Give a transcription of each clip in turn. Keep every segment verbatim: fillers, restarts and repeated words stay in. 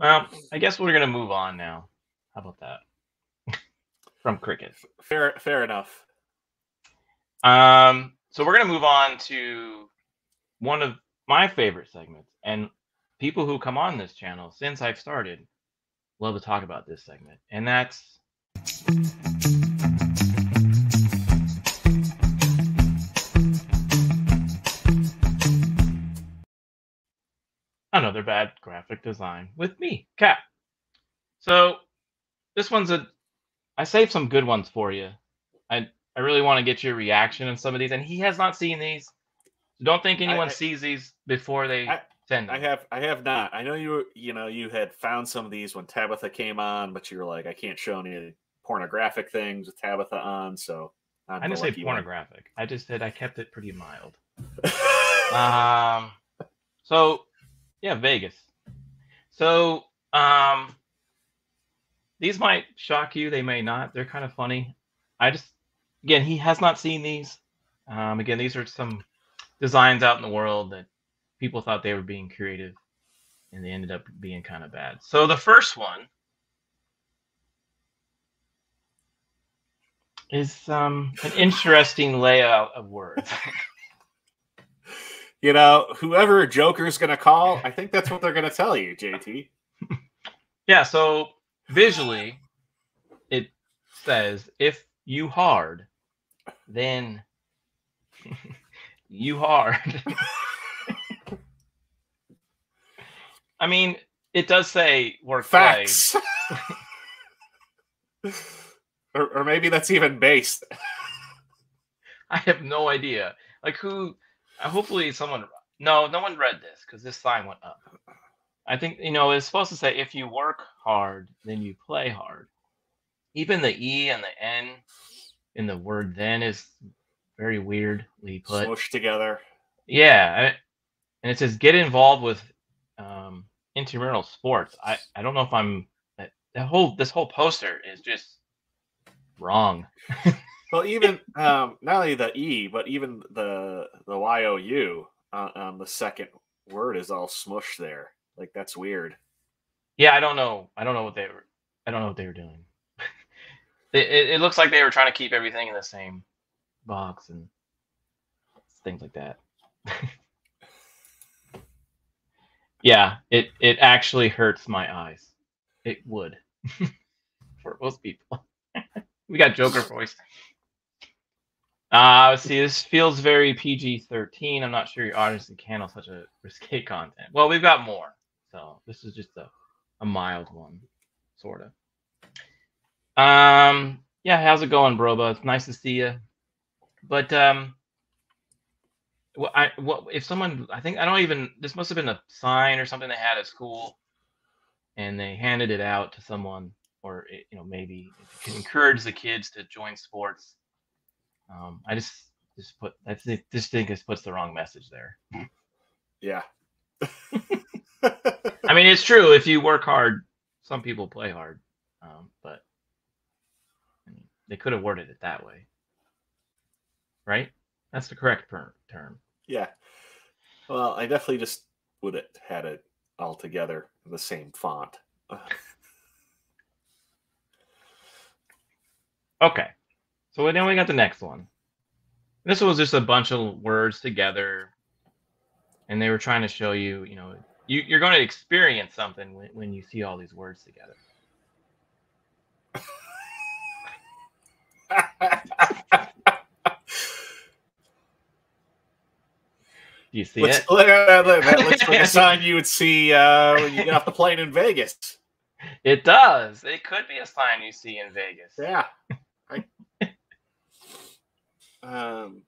Well, I guess we're gonna move on now. How about that? From cricket. Fair, fair enough. Um, so we're gonna move on to one of my favorite segments, and people who come on this channel since I've started love to talk about this segment, and that's another bad graphic design with me, Kat. So this one's a, I saved some good ones for you. I I really want to get your reaction on some of these, and he has not seen these. Don't think anyone I, I, sees these before they I, send them. I have, I have not. I know you, you know, you had found some of these when Tabitha came on, but you were like, I can't show any pornographic things with Tabitha on, so I'm I didn't say pornographic. One. I just said I kept it pretty mild. um, so. Yeah, Vegas. So um, these might shock you. They may not. They're kind of funny. I just, again, he has not seen these. Um, again, these are some designs out in the world that people thought they were being creative, and they ended up being kind of bad. So the first one is um, an interesting layout of words. You know, whoever Joker's going to call, I think that's what they're going to tell you, J T. Yeah, so visually, it says, if you hard, then you hard. I mean, it does say work facts. or, or maybe that's even based. I have no idea. Like, who... Hopefully someone... No, no one read this because this sign went up. I think, you know, it's supposed to say, if you work hard, then you play hard. Even the E and the N in the word then is very weirdly put. Smushed together. Yeah. And it says, get involved with um, intramural sports. I, I don't know if I'm... That whole, this whole poster is just wrong. Well, even um, not only the E, but even the the Y O U on uh, um, the second word is all smushed there. Like, that's weird. Yeah, I don't know. I don't know what they were. I don't know what they were doing. it, it, it looks like they were trying to keep everything in the same box and things like that. Yeah, it it actually hurts my eyes. It would for most people. We got Joker voice. Uh, let's see, this feels very P G thirteen. I'm not sure your audience can handle such a risque content. Well, we've got more. So this is just a, a mild one, sort of. Um, yeah, how's it going, Broba? It's nice to see you. But um, well, I, well, if someone, I think, I don't even, this must have been a sign or something they had at school, and they handed it out to someone, or, it, you know, maybe it can encourage the kids to join sports. Um, I just just put I think this thing just puts the wrong message there. Yeah. I mean, it's true. If you work hard, some people play hard, um, but I mean, they could have worded it that way, right? That's the correct term. Yeah. Well, I definitely just would have had it all together in the same font. Okay. So then we got the next one. This was just a bunch of words together, and they were trying to show you, you know, you, you're going to experience something when, when you see all these words together. Do you see Let's, it? Look, look, look, that looks like a sign you would see uh, when you get off the plane in Vegas. It does. It could be a sign you see in Vegas. Yeah. Um,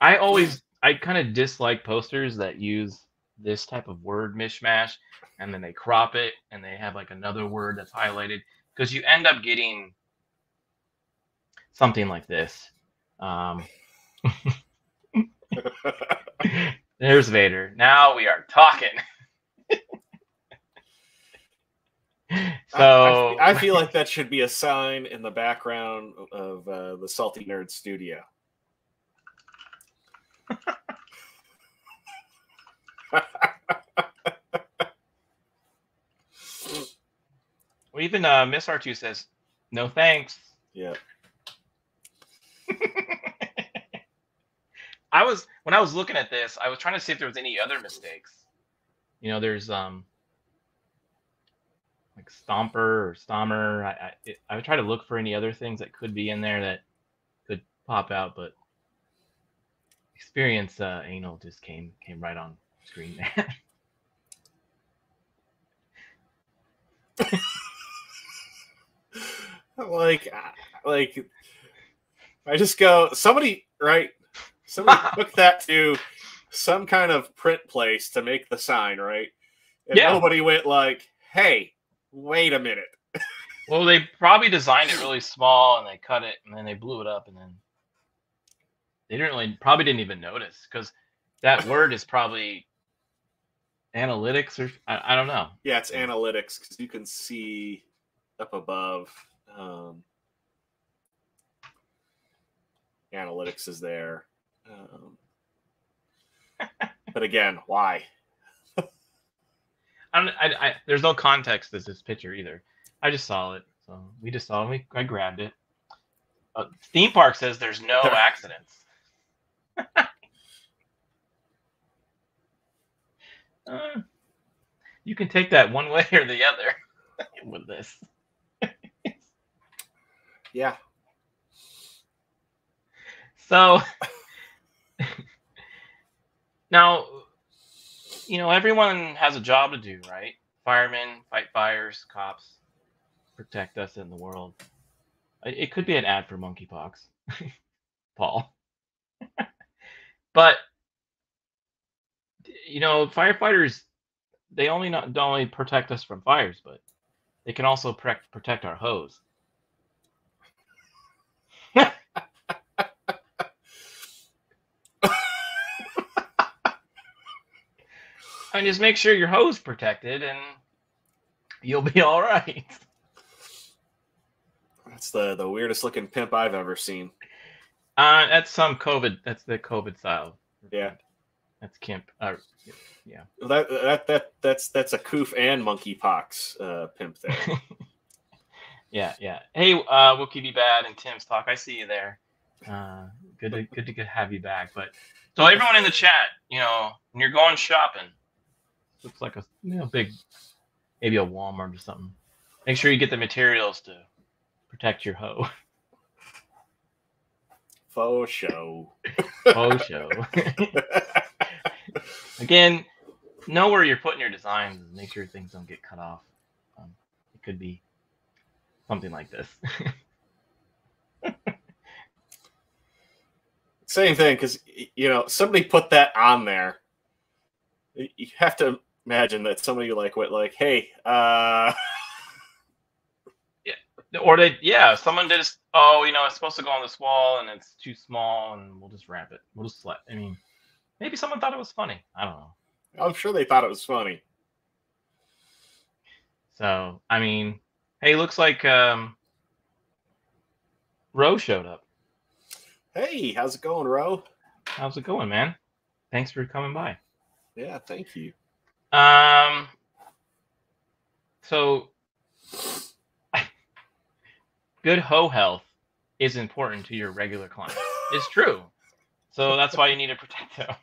I always, I kind of dislike posters that use this type of word mishmash, and then they crop it and they have like another word that's highlighted, because you end up getting something like this. Um, there's Vader. Now we are talking. So I, I feel like that should be a sign in the background of uh, the Salty Nerd studio. Well, even uh, Miss R two says, no thanks. Yeah. I was when I was looking at this, I was trying to see if there was any other mistakes. You know, there's um like Stomper or Stommer. I I, it, I would try to look for any other things that could be in there that could pop out, but experience uh, anal just came came right on screen there. Like, like, I just go, somebody, right? Somebody took that to some kind of print place to make the sign, right? And yeah. Nobody went like, hey, wait a minute. Well, they probably designed it really small and they cut it and then they blew it up and then they didn't really, probably didn't even notice because that word is probably analytics or I, I don't know. Yeah, it's analytics because you can see up above. Um, analytics is there. Um, but again, why? I, don't, I, I there's no context to this picture either. I just saw it, so we just saw it. We, I grabbed it. Uh, theme park says there's no accidents. uh, you can take that one way or the other with this. Yeah. So now, you know, everyone has a job to do, right? Firemen fight fires, cops protect us in the world. It could be an ad for monkeypox, Paul. But, you know, firefighters, they only not, don't only protect us from fires, but they can also protect, protect our hose. I mean, just make sure your hose protected and you'll be all right. That's the, the weirdest looking pimp I've ever seen. Uh, that's some COVID. That's the COVID style. Yeah. That's Kemp. Uh, yeah. That, that, that, that's, that's a coof and monkeypox uh, pimp there. Yeah. Yeah. Hey, uh, Wookie Be Bad and Tim's Talk. I see you there. Uh, good to, good to good have you back. But so everyone in the chat, you know, when you're going shopping, looks like a you know, big, maybe a Walmart or something. Make sure you get the materials to protect your hoe. Faux show. Faux show. Again, know where you're putting your designs and make sure things don't get cut off. Um, it could be something like this. Same thing, because, you know, somebody put that on there. You have to imagine that somebody like went like, hey, uh yeah, or they yeah, someone did. Oh, you know, it's supposed to go on this wall, and it's too small, and we'll just wrap it. We'll just let. I mean, maybe someone thought it was funny. I don't know. I'm sure they thought it was funny. So I mean, hey, looks like um, Ro showed up. Hey, how's it going, Ro? How's it going, man? Thanks for coming by. Yeah, thank you. Um, so good hoe health is important to your regular clients. It's true. So that's why you need to protect them.